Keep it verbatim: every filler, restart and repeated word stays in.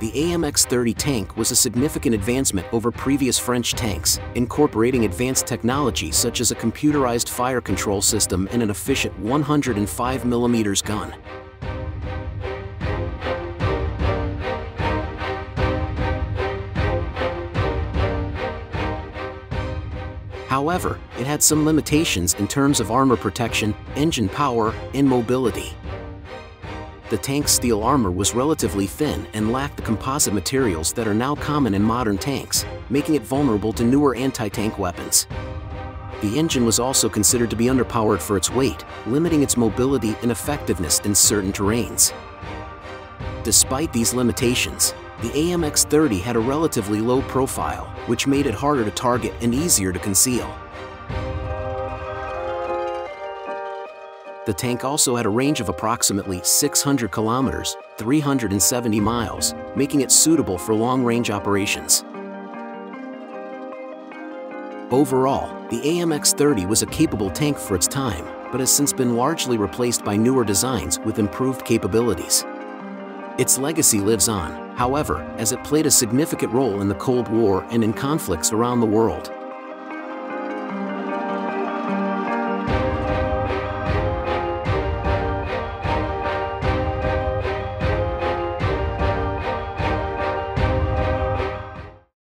The A M X thirty tank was a significant advancement over previous French tanks, incorporating advanced technology such as a computerized fire control system and an efficient one hundred five millimeter gun. However, it had some limitations in terms of armor protection, engine power, and mobility. The tank's steel armor was relatively thin and lacked the composite materials that are now common in modern tanks, making it vulnerable to newer anti-tank weapons. The engine was also considered to be underpowered for its weight, limiting its mobility and effectiveness in certain terrains. Despite these limitations, the A M X thirty had a relatively low profile, which made it harder to target and easier to conceal. The tank also had a range of approximately six hundred kilometers, three hundred seventy miles, making it suitable for long-range operations. Overall, the A M X thirty was a capable tank for its time, but has since been largely replaced by newer designs with improved capabilities. Its legacy lives on, however, as it played a significant role in the Cold War and in conflicts around the world.